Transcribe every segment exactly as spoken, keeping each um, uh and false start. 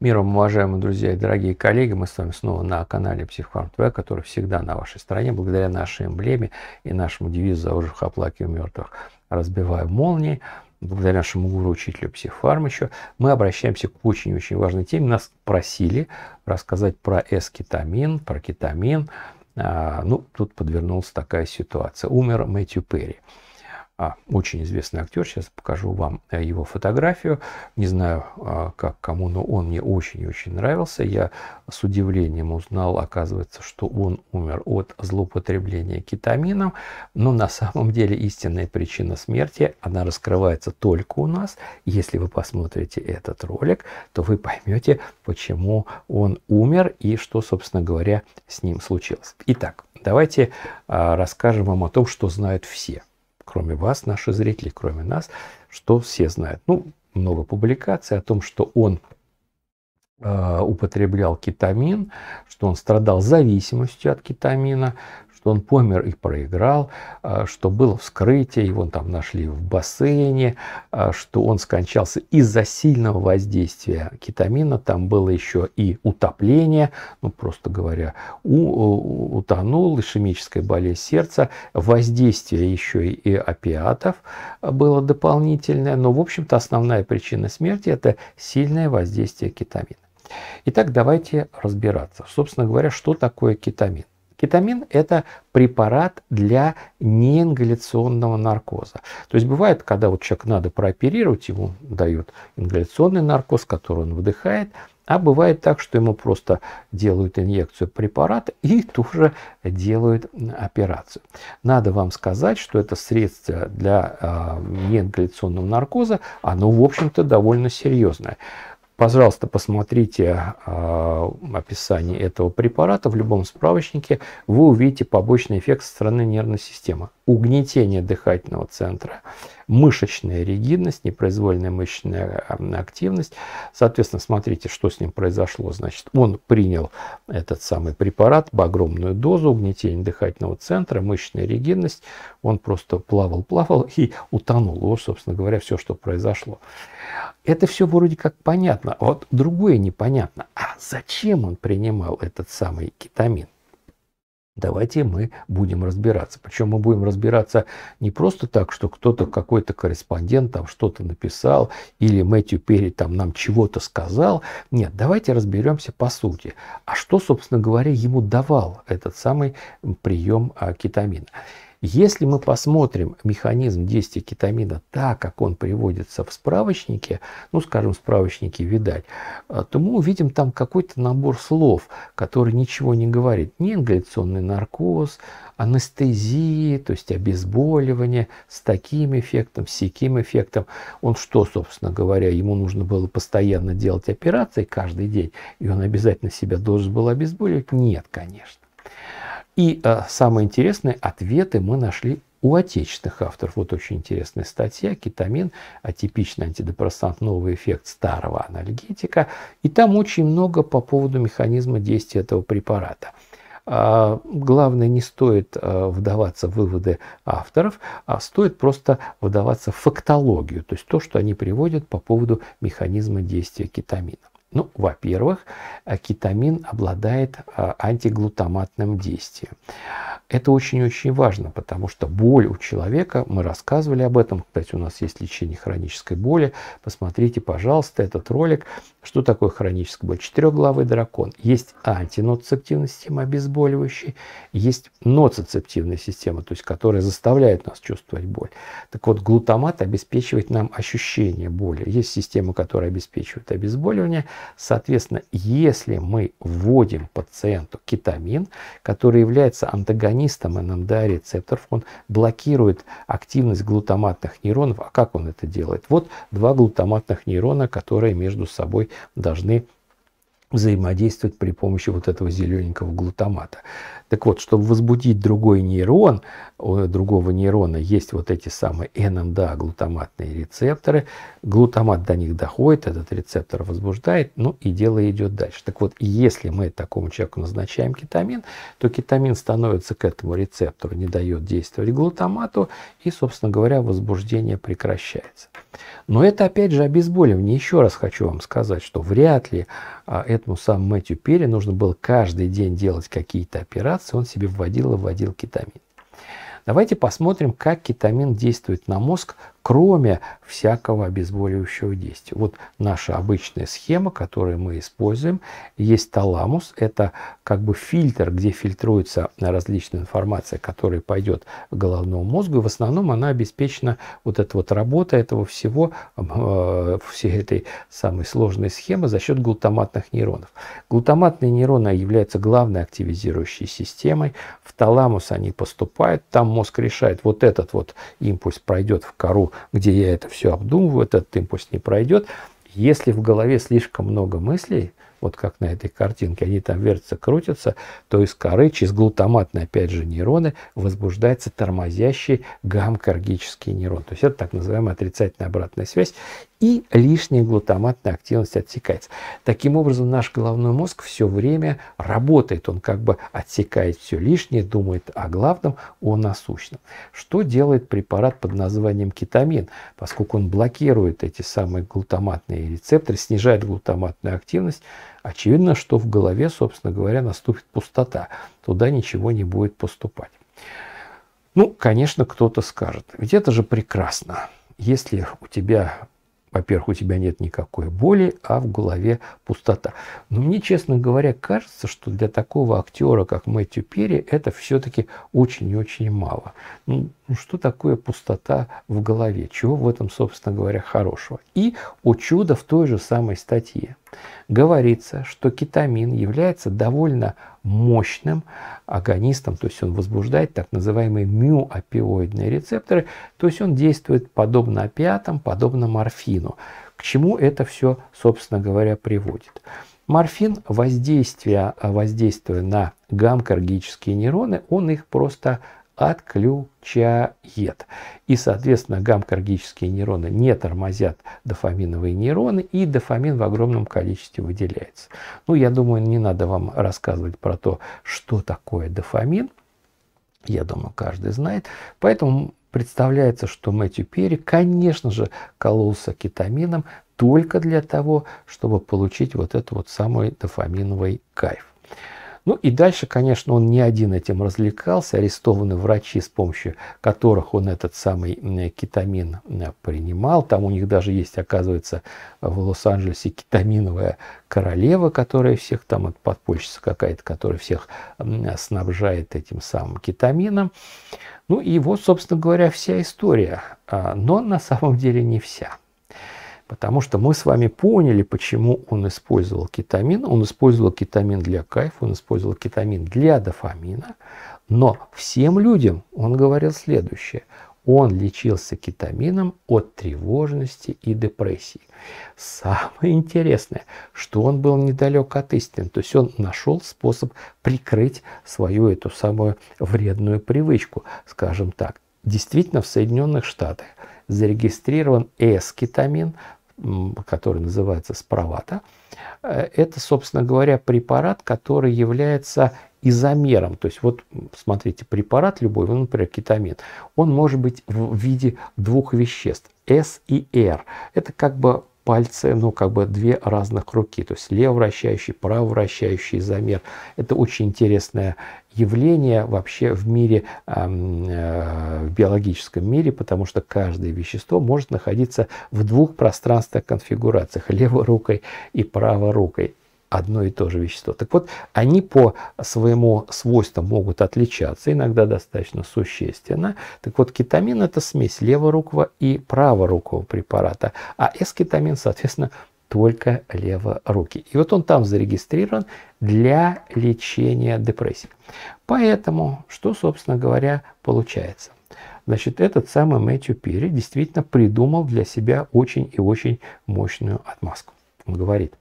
Миром, уважаемые друзья и дорогие коллеги, мы с вами снова на канале Психфарм ТВ, который всегда на вашей стороне, благодаря нашей эмблеме и нашему девизу «За ожив оплакиваем мертвых, разбиваем молнии». Благодаря нашему гуру-учителю Психфармычу мы обращаемся к очень-очень важной теме. Нас просили рассказать про эскетамин, про кетамин. А, ну, тут подвернулась такая ситуация. Умер Мэтью Перри. А, очень известный актер. Сейчас покажу вам его фотографию. Не знаю, а, как кому, но он мне очень-очень нравился. Я с удивлением узнал, оказывается, что он умер от злоупотребления кетамином. Но на самом деле истинная причина смерти, она раскрывается только у нас. Если вы посмотрите этот ролик, то вы поймете, почему он умер и что, собственно говоря, с ним случилось. Итак, давайте а, расскажем вам о том, что знают все. Кроме вас, наши зрители, кроме нас, что все знают. Ну, много публикаций о том, что он э, употреблял кетамин, что он страдал зависимостью от кетамина, что он помер и проиграл, э, что было вскрытие, его там нашли в бассейне, э, что он скончался из-за сильного воздействия кетамина. Там было еще и утопление, ну, просто говоря, у, утонул, ишемическая болезнь сердца, воздействие еще и опиатов было дополнительное. Но, в общем-то, основная причина смерти – это сильное воздействие кетамина. Итак, давайте разбираться. Собственно говоря, что такое кетамин? Кетамин – это препарат для неингаляционного наркоза. То есть бывает, когда вот человек надо прооперировать, ему дают ингаляционный наркоз, который он выдыхает, а бывает так, что ему просто делают инъекцию препарата и тоже делают операцию. Надо вам сказать, что это средство для э, неингаляционного наркоза, оно, в общем-то, довольно серьезное. Пожалуйста, посмотрите э, описание этого препарата в любом справочнике. Вы увидите побочный эффект со стороны нервной системы. Угнетение дыхательного центра, мышечная ригидность, непроизвольная мышечная активность. Соответственно, смотрите, что с ним произошло. Значит, он принял этот самый препарат в огромную дозу, угнетение дыхательного центра, мышечная ригидность. Он просто плавал-плавал и утонул. Вот, собственно говоря, все, что произошло. Это все вроде как понятно, а вот другое непонятно. А зачем он принимал этот самый кетамин? Давайте мы будем разбираться. Причем мы будем разбираться не просто так, что кто-то, какой-то корреспондент там что-то написал, или Мэтью Перри там нам чего-то сказал. Нет, давайте разберемся по сути. А что, собственно говоря, ему давал этот самый прием кетамина? Если мы посмотрим механизм действия кетамина так, как он приводится в справочнике, ну, скажем, в справочнике «Видать», то мы увидим там какой-то набор слов, который ничего не говорит. Неингаляционный наркоз, анестезия, то есть обезболивание с таким эффектом, с сяким эффектом. Он что, собственно говоря, ему нужно было постоянно делать операции каждый день, и он обязательно себя должен был обезболивать? Нет, конечно. И а, самое интересное, ответы мы нашли у отечественных авторов. Вот очень интересная статья «Кетамин. Атипичный антидепрессант. Новый эффект старого анальгетика». И там очень много по поводу механизма действия этого препарата. А, главное, не стоит а, вдаваться в выводы авторов, а стоит просто вдаваться в фактологию, то есть то, что они приводят по поводу механизма действия кетамина. Ну, во-первых, кетамин обладает антиглутаматным действием. Это очень-очень важно, потому что боль у человека, мы рассказывали об этом, кстати, у нас есть лечение хронической боли. Посмотрите, пожалуйста, этот ролик, что такое хроническая боль. Четырехглавый дракон. Есть антиноцептивная система обезболивающая, есть ноцицептивная система, то есть которая заставляет нас чувствовать боль. Так вот, глутамат обеспечивает нам ощущение боли. Есть система, которая обеспечивает обезболивание. Соответственно, если мы вводим пациенту кетамин, который является антагонистом эн эм дэ а рецепторов, он блокирует активность глутаматных нейронов. А как он это делает? Вот два глутаматных нейрона, которые между собой должны взаимодействовать при помощи вот этого зелененького глутамата. Так вот, чтобы возбудить другой нейрон, у другого нейрона есть вот эти самые эн эм дэ а, глутаматные рецепторы. Глутамат до них доходит, этот рецептор возбуждает, ну и дело идет дальше. Так вот, если мы такому человеку назначаем кетамин, то кетамин становится к этому рецептору, не дает действовать глутамату, и, собственно говоря, возбуждение прекращается. Но это, опять же, обезболивание. Еще раз хочу вам сказать, что вряд ли этому самому Мэтью Перри нужно было каждый день делать какие-то операции, он себе вводил и вводил кетамин. Давайте посмотрим, как кетамин действует на мозг, кроме всякого обезболивающего действия. Вот наша обычная схема, которую мы используем. Есть таламус, это как бы фильтр, где фильтруется различная информация, которая пойдет к головному мозгу. И в основном она обеспечена, вот эта вот работа этого всего, э, всей этой самой сложной схемы за счет глутаматных нейронов. Глутаматные нейроны являются главной активизирующей системой. В таламус они поступают, там мозг решает, вот этот вот импульс пройдет в кору, где я это все обдумываю, этот импульс не пройдет. Если в голове слишком много мыслей, вот как на этой картинке, они там вертятся, крутятся, то из коры через глутаматные, опять же, нейроны возбуждается тормозящий гамма-кергический нейрон. То есть это так называемая отрицательная обратная связь, и лишняя глутаматная активность отсекается. Таким образом, наш головной мозг все время работает, он как бы отсекает все лишнее, думает о главном, о насущном. Что делает препарат под названием кетамин? Поскольку он блокирует эти самые глутаматные рецепторы, снижает глутаматную активность, очевидно, что в голове, собственно говоря, наступит пустота. Туда ничего не будет поступать. Ну, конечно, кто-то скажет, ведь это же прекрасно. Если у тебя, во-первых, у тебя нет никакой боли, а в голове пустота. Но мне, честно говоря, кажется, что для такого актера, как Мэтью Перри, это все-таки очень-очень мало. Ну, что такое пустота в голове? Чего в этом, собственно говоря, хорошего? И, о чудо, в той же самой статье говорится, что кетамин является довольно мощным агонистом, то есть он возбуждает так называемые миоопиоидные рецепторы, то есть он действует подобно опиатам, подобно морфину. К чему это все, собственно говоря, приводит? Морфин, воздействие, воздействуя на гамма-кергические нейроны, он их просто отключает. И, соответственно, гамма-кергические нейроны не тормозят дофаминовые нейроны, и дофамин в огромном количестве выделяется. Ну, я думаю, не надо вам рассказывать про то, что такое дофамин. Я думаю, каждый знает. Поэтому представляется, что Мэтью Перри, конечно же, кололся кетамином только для того, чтобы получить вот этот вот самый дофаминовый кайф. Ну и дальше, конечно, он не один этим развлекался. Арестованы врачи, с помощью которых он этот самый кетамин принимал. Там у них даже есть, оказывается, в Лос-Анджелесе кетаминовая королева, которая всех, там это подпольщица какая-то, которая всех снабжает этим самым кетамином. Ну и вот, собственно говоря, вся история. Но на самом деле не вся. Потому что мы с вами поняли, почему он использовал кетамин. Он использовал кетамин для кайфа, он использовал кетамин для дофамина. Но всем людям он говорил следующее. Он лечился кетамином от тревожности и депрессии. Самое интересное, что он был недалек от истины. То есть он нашел способ прикрыть свою эту самую вредную привычку, скажем так. Действительно, в Соединенных Штатах зарегистрирован эскетамин, который называется спровата. Это, собственно говоря, препарат, который является изомером. То есть, вот смотрите, препарат любой, например, кетамин, он может быть в виде двух веществ, С и Р. Это как бы пальцы, ну, как бы две разных руки, то есть левовращающий, правовращающий изомер. Это очень интересное явление вообще в мире, в биологическом мире, потому что каждое вещество может находиться в двух пространственных конфигурациях, левой рукой и правой рукой. Одно и то же вещество. Так вот, они по своему свойству могут отличаться, иногда достаточно существенно. Так вот, кетамин – это смесь леворукового и праворукового препарата, а эскетамин, соответственно, только леворукий. И вот он там зарегистрирован для лечения депрессии. Поэтому, что, собственно говоря, получается? Значит, этот самый Мэтью Перри действительно придумал для себя очень и очень мощную отмазку. Он говорит: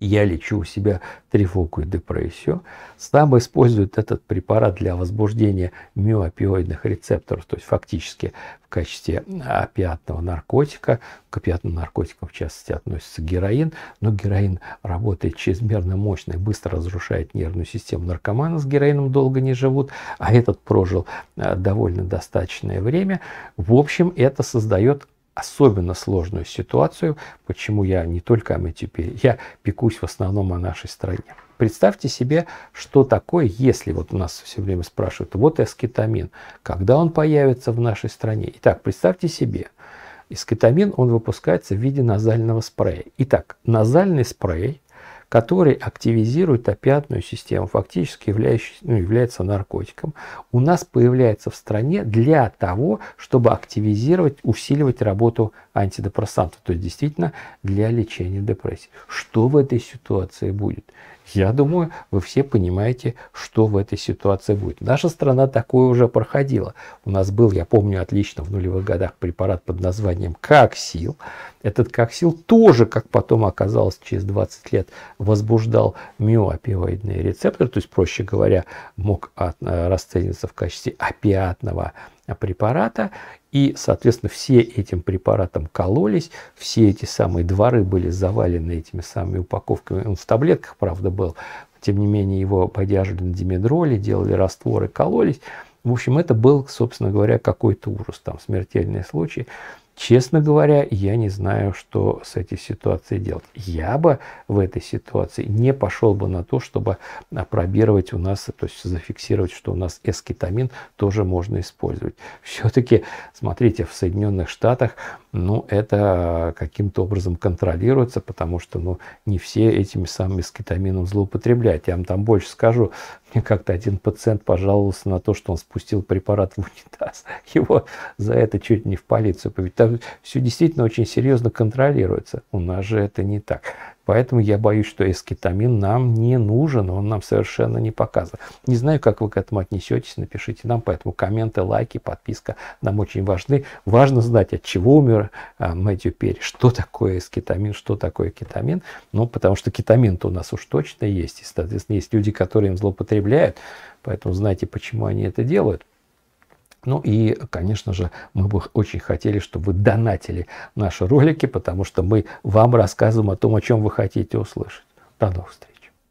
Я лечу у себя тревогу и депрессию. Там используют этот препарат для возбуждения миоопиоидных рецепторов, то есть фактически в качестве опиатного наркотика. К опиатным наркотикам в частности относится героин, но героин работает чрезмерно мощно и быстро разрушает нервную систему. Наркоманы с героином долго не живут, а этот прожил довольно достаточное время. В общем, это создает особенно сложную ситуацию, почему я не только о Мэтью Перри, я пекусь в основном о нашей стране. Представьте себе, что такое, если вот у нас все время спрашивают, вот эскетамин, когда он появится в нашей стране? Итак, представьте себе, эскетамин, он выпускается в виде назального спрея. Итак, назальный спрей, который активизирует опиатную систему, фактически ну, является наркотиком, у нас появляется в стране для того, чтобы активизировать, усиливать работу антидепрессантов, то есть действительно для лечения депрессии. Что в этой ситуации будет? Я думаю, вы все понимаете, что в этой ситуации будет. Наша страна такое уже проходила. У нас был, я помню отлично, в нулевых годах препарат под названием коаксил. Этот коаксил тоже, как потом оказалось, через двадцать лет возбуждал миоопиоидные рецепторы, то есть, проще говоря, мог расцениваться в качестве опиатного препарата. И, соответственно, все этим препаратом кололись, все эти самые дворы были завалены этими самыми упаковками. Он в таблетках, правда, был, тем не менее, его подержали на димедроле, делали растворы, кололись. В общем, это был, собственно говоря, какой-то ужас, там, смертельный случай. Честно говоря, я не знаю, что с этой ситуацией делать. Я бы в этой ситуации не пошел бы на то, чтобы опробировать у нас, то есть зафиксировать, что у нас эскетамин тоже можно использовать. Все-таки, смотрите, в Соединенных Штатах, ну, это каким-то образом контролируется, потому что, ну, не все этими самыми эскетамином злоупотребляют. Я вам там больше скажу. Мне как-то один пациент пожаловался на то, что он спустил препарат в унитаз. Его за это чуть не в полицию повели. Все действительно очень серьезно контролируется. У нас же это не так. Поэтому я боюсь, что эскетамин нам не нужен, он нам совершенно не показан. Не знаю, как вы к этому отнесетесь, напишите нам, поэтому комменты, лайки, подписка нам очень важны. Важно знать, от чего умер а, Мэтью Перри, что такое эскетамин, что такое кетамин. Ну, потому что кетамин-то у нас уж точно есть, и, соответственно, есть люди, которые им злоупотребляют, поэтому знайте, почему они это делают. Ну и, конечно же, мы бы очень хотели, чтобы вы донатили наши ролики, потому что мы вам рассказываем о том, о чем вы хотите услышать. До новых встреч!